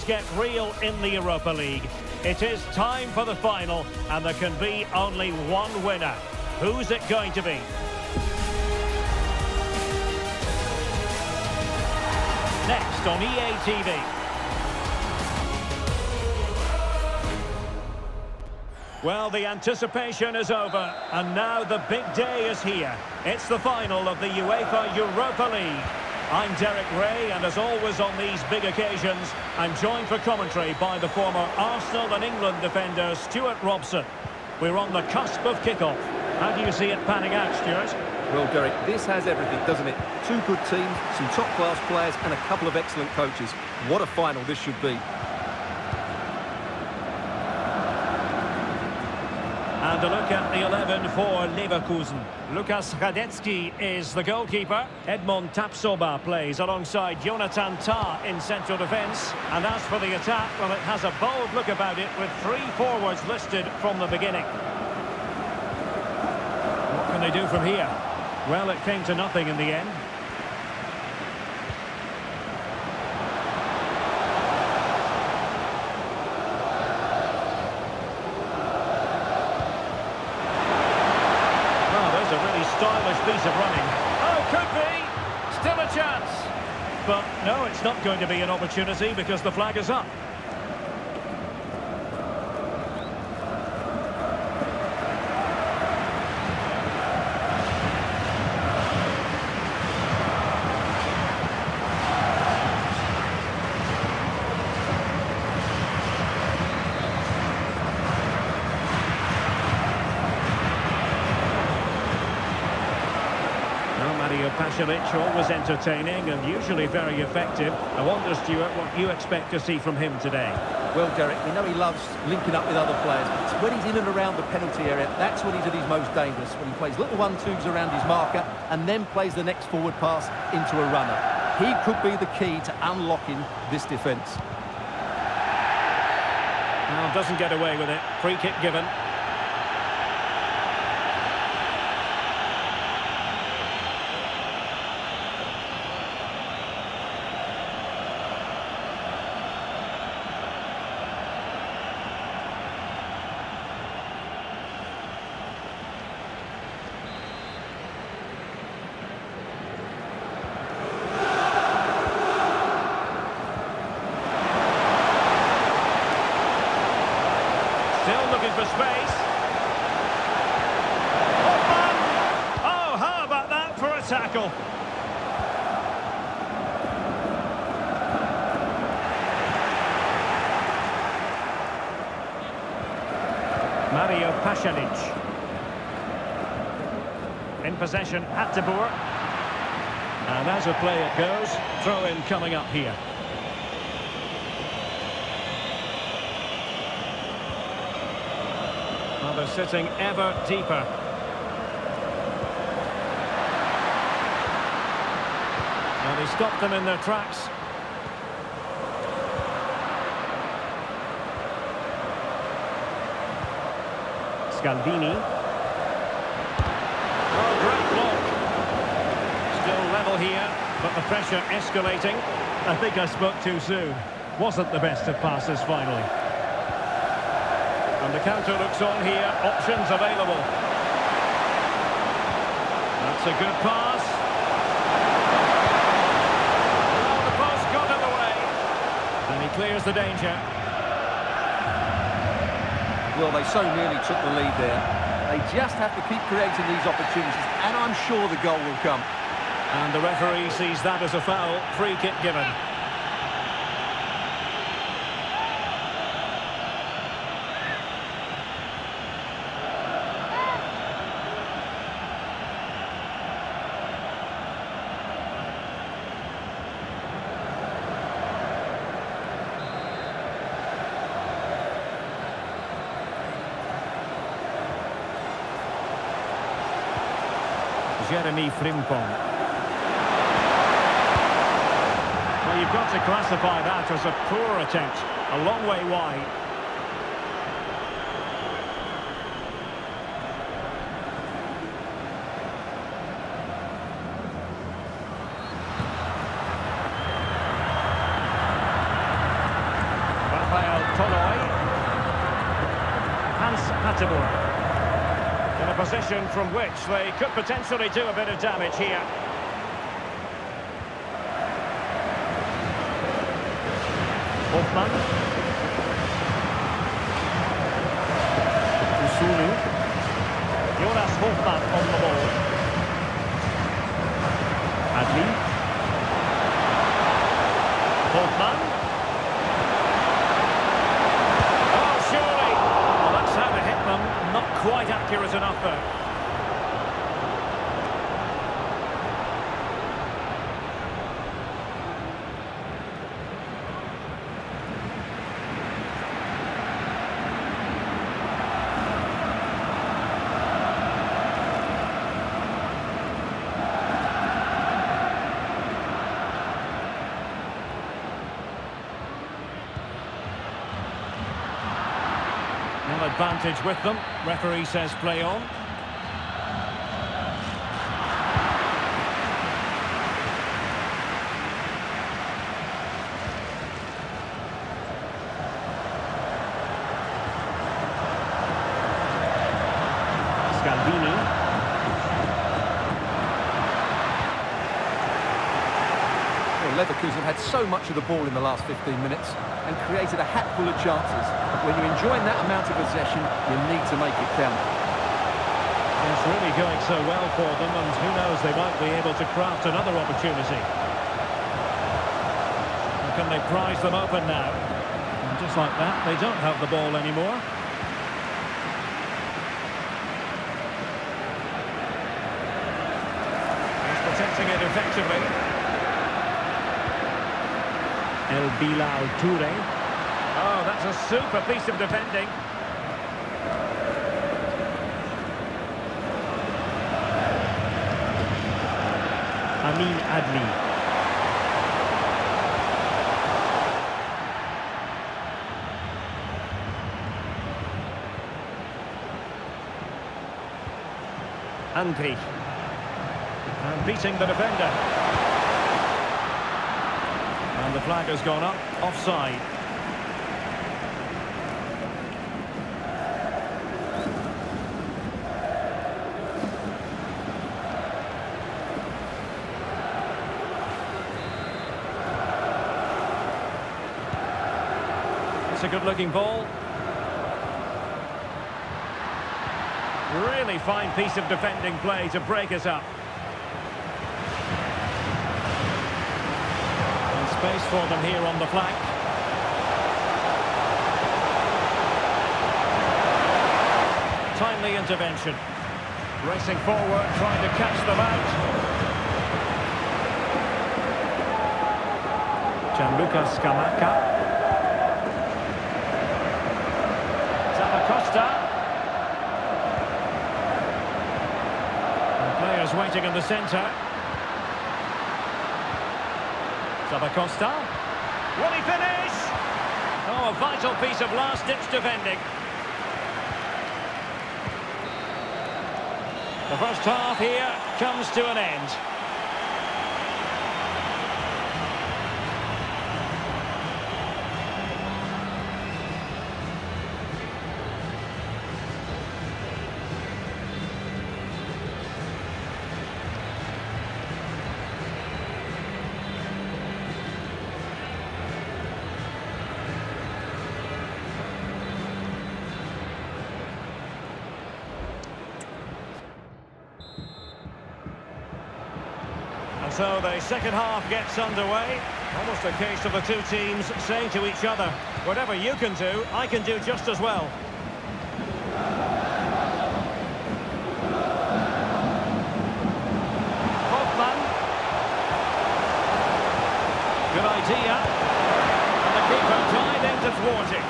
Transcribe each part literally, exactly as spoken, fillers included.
things get real in the Europa League. It is time for the final, and there can be only one winner. Who's it going to be? Next on E A T V. Well, the anticipation is over, and now the big day is here. It's the final of the UEFA Europa League. I'm Derek Ray, and as always on these big occasions, I'm joined for commentary by the former Arsenal and England defender, Stuart Robson. We're on the cusp of kickoff. How do you see it panning out, Stuart? Well, Derek, this has everything, doesn't it? Two good teams, some top-class players, and a couple of excellent coaches. What a final this should be. And a look at the eleven for Leverkusen. Lukas Hradecky is the goalkeeper. Edmond Tapsoba plays alongside Jonathan Tah in central defence. And as for the attack, well, it has a bold look about it with three forwards listed from the beginning. What can they do from here? Well, it came to nothing in the end. Piece of running. Oh, could be. Still a chance. But no, it's not going to be an opportunity because the flag is up. Mario Pasalic, always entertaining and usually very effective. I wonder, Stuart, what you expect to see from him today. Well, Derek, we know he loves linking up with other players. It's when he's in and around the penalty area, that's when he's at his most dangerous, when he plays little one-twos around his marker and then plays the next forward pass into a runner. He could be the key to unlocking this defence. Now, doesn't get away with it. Free kick given. Looking for space. Oh, how about that for a tackle? Mario Pasalic in possession at the board. And as a play it goes, throw in coming up here. They're sitting ever deeper. And he stopped them in their tracks. Scalvini. Oh, great block. Still level here, but the pressure escalating. I think I spoke too soon. Wasn't the best of passes finally. And the counter looks on here, options available. That's a good pass. Oh, the pass got in the way. And he clears the danger. Well, they so nearly took the lead there. They just have to keep creating these opportunities, and I'm sure the goal will come. And the referee sees that as a foul, free kick given. Jeremy Frimpong. Well, you've got to classify that as a poor attempt, a long way wide. Atamor. In a position from which they could potentially do a bit of damage here. Hoffmann. Usunu. Jonas Hoffmann on the ball. Adli. Hoffmann. Oh, surely. Well, that's how to hit them. Not quite accurate enough, though. Advantage with them. Referee says play on. Scalvini. Well, Leverkusen had so much of the ball in the last fifteen minutes. And created a hatful of chances. When you're enjoying that amount of possession, you need to make it count. It's really going so well for them, and who knows, they might be able to craft another opportunity. And can they prize them open now? And just like that, they don't have the ball anymore. He's protecting it effectively. El Bilal Touré. Oh, that's a super piece of defending. Amin Adli. Andrich. And beating the defender. And the flag has gone up, offside. It's a good-looking ball. Really fine piece of defending play to break us up. Space for them here on the flank. Timely intervention. Racing forward, trying to catch them out. Gianluca Scamacca. Zappacosta. The players waiting in the centre. Zappacosta. Will he finish? Oh, a vital piece of last-ditch defending. The first half here comes to an end. So the second half gets underway. Almost a case of the two teams saying to each other, whatever you can do, I can do just as well. Hoffmann. Good idea. And the keeper diving towards it.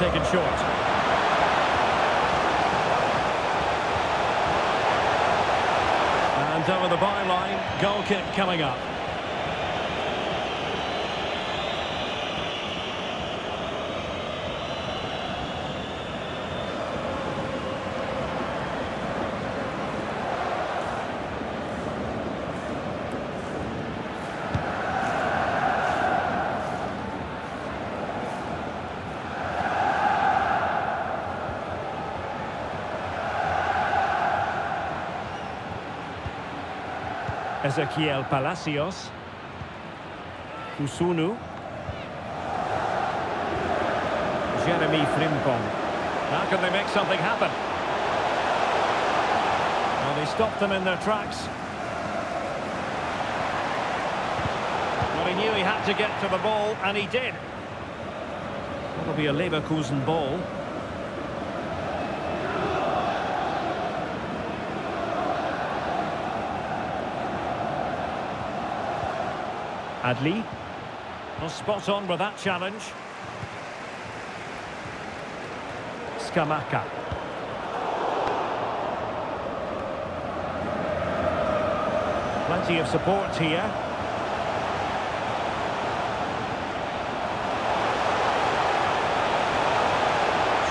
Taken short. And over the byline, goal kick coming up. Ezequiel Palacios. Usunu. Jeremy Frimpong. How can they make something happen? Well, they stopped them in their tracks. Well, he knew he had to get to the ball, and he did. That'll be a Leverkusen ball. Adli. Well, spot on with that challenge. Scamacca. Plenty of support here.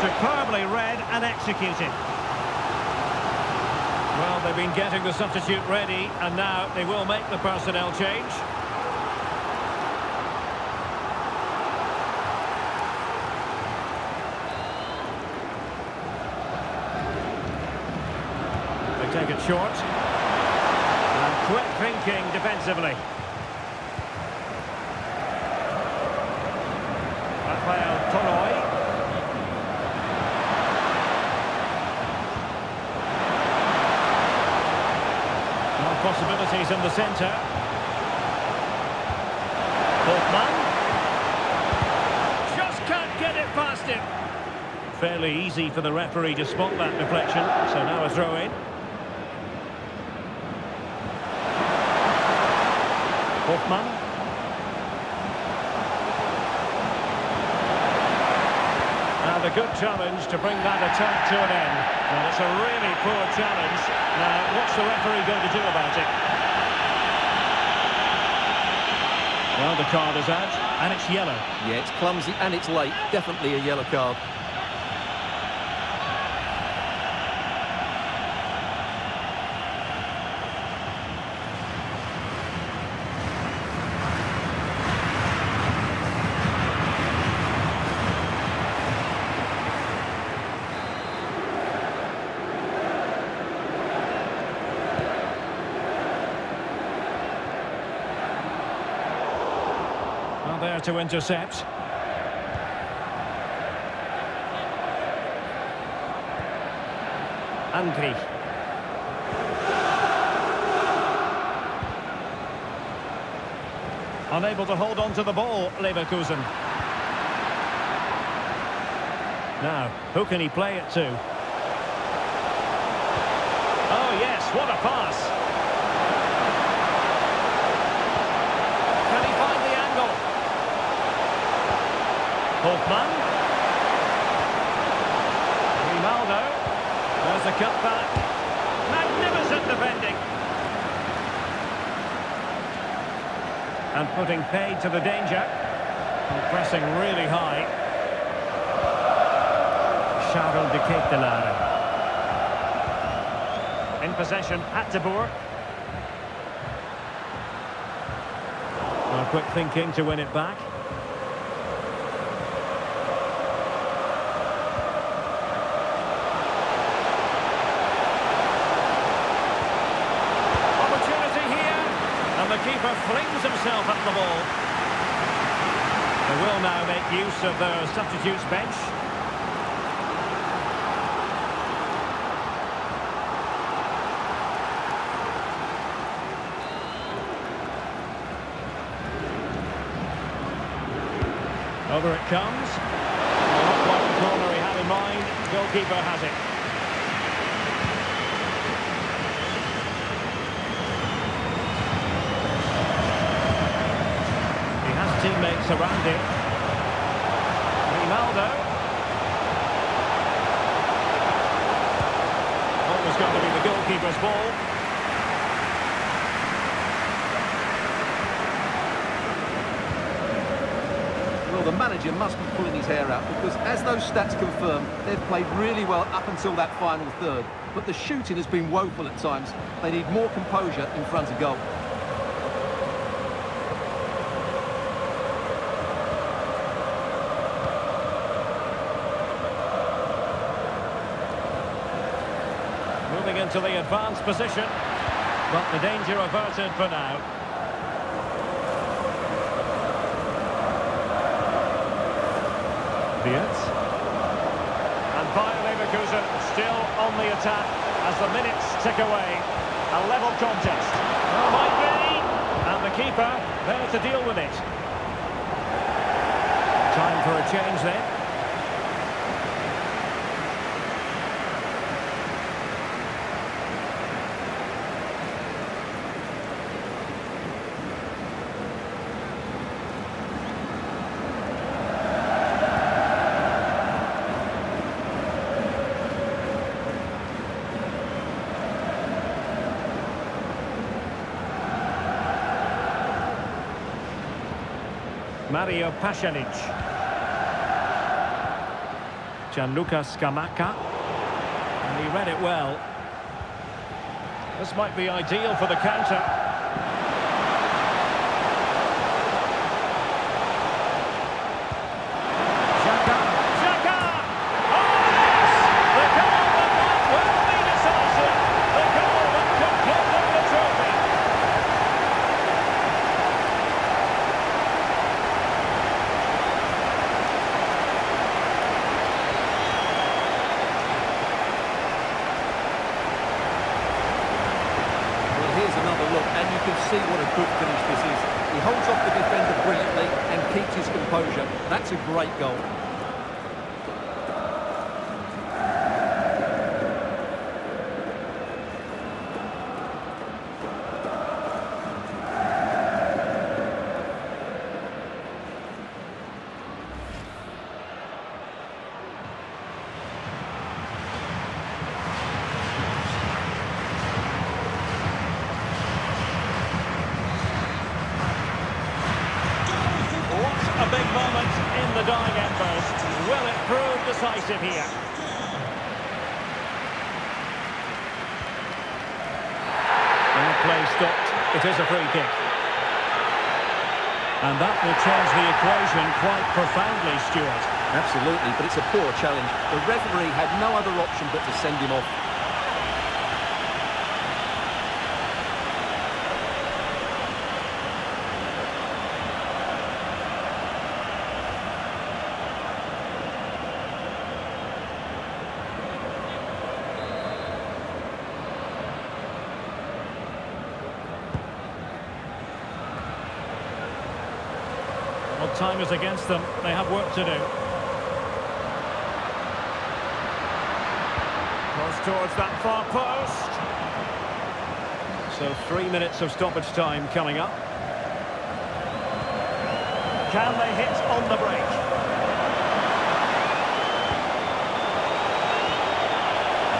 Superbly read and executed. Well, they've been getting the substitute ready, and now they will make the personnel change. Take it short. And quick thinking defensively. Rafael Tolói. No possibilities in the centre. Portman. Just can't get it past him. Fairly easy for the referee to spot that deflection. So now a throw in. Hoffman. And a good challenge to bring that attack to an end. And it's a really poor challenge. Now, what's the referee going to do about it? Well, the card is out, and it's yellow. Yeah, it's clumsy and it's late. Definitely a yellow card. There to intercept. Andrich. Unable to hold on to the ball, Leverkusen. Now, who can he play it to? Oh yes, what a pass! Hofmann. Rimaldo. There's a cut back. Magnificent defending. And putting paid to the danger. And pressing really high. Charles de Ketelara. In possession, Attabor. Well, quick thinking to win it back. Keeper flings himself at the ball. They will now make use of the substitutes bench. Over it comes. Not quite the corner he had in mind. Goalkeeper has it. Teammates around him. Rimaldo. Always going to be the goalkeeper's ball. Well, the manager must be pulling his hair out because, as those stats confirm, they've played really well up until that final third. But the shooting has been woeful at times. They need more composure in front of goal. Into the advanced position. but the danger averted for now. And Bayer Leverkusen still on the attack as the minutes tick away. A level contest. Oh, might be. And the keeper there to deal with it. Time for a change then. Mario Pasalic. Gianluca Scamacca. And he read it well. This might be ideal for the counter. Xhaka. Xhaka! Oh, yes! The goal that might well be decisive. The goal that could give them the trophy. See what a good finish this is. He holds off the defender brilliantly and keeps his composure. That's a great goal. Decisive here. And play stopped. It is a free kick. And that will change the equation quite profoundly, Stuart. Absolutely, but it's a poor challenge. The referee had no other option but to send him off. Well, time is against them. They have work to do. Cross towards that far post. So three minutes of stoppage time coming up. Can they hit on the break?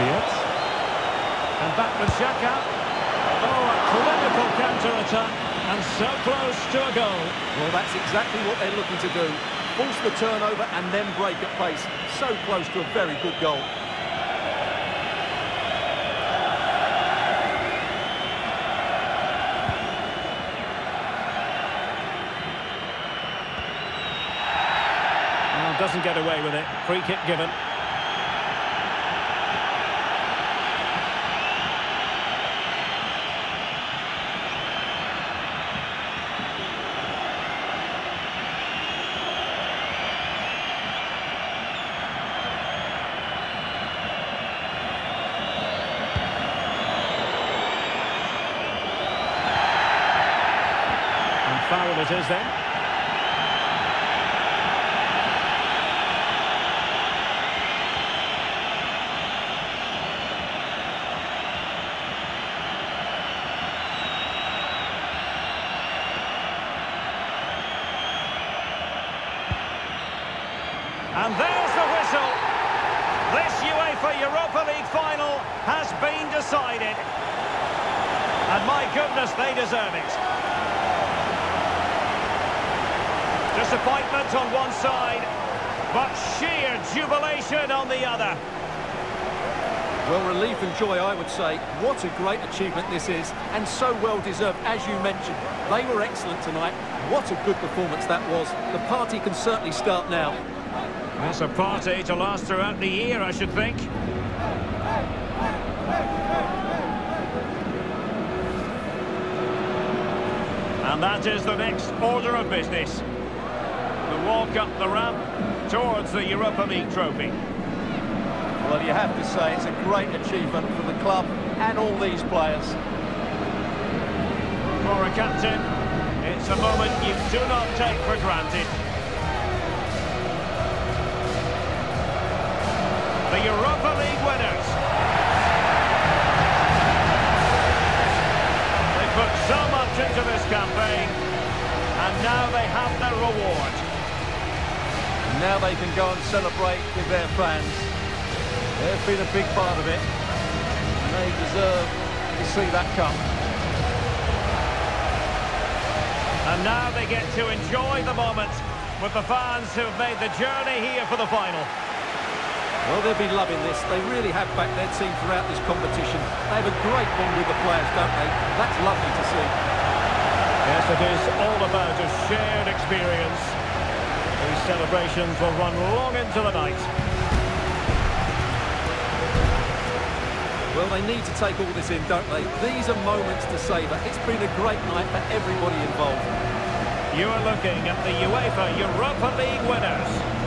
Diaz. And back with Xhaka. Oh, a clinical counter-attack. And so close to a goal. Well, that's exactly what they're looking to do. Force the turnover and then break at pace. So close to a very good goal. Well, doesn't get away with it. Free kick given. Foul it is then. And there's the whistle. This UEFA Europa League final has been decided. And my goodness, they deserve it. Disappointment on one side, but sheer jubilation on the other. Well, relief and joy, I would say. What a great achievement this is, and so well deserved, as you mentioned. They were excellent tonight. What a good performance that was. The party can certainly start now. That's a party to last throughout the year, I should think. And that is the next order of business. The walk up the ramp towards the Europa League trophy. Well, you have to say it's a great achievement for the club and all these players. For a captain, it's a moment you do not take for granted. The Europa League winners. They put so much into this campaign, and now they have their reward. Now they can go and celebrate with their fans. They've been a big part of it, and they deserve to see that come. And now they get to enjoy the moment with the fans who have made the journey here for the final. Well, they'll be loving this. They really have backed their team throughout this competition. They have a great bond with the players, don't they? That's lovely to see. Yes, it is all about a shared experience. These celebrations will run long into the night. Well, they need to take all this in, don't they? These are moments to savour. It's been a great night for everybody involved. You are looking at the UEFA Europa League winners.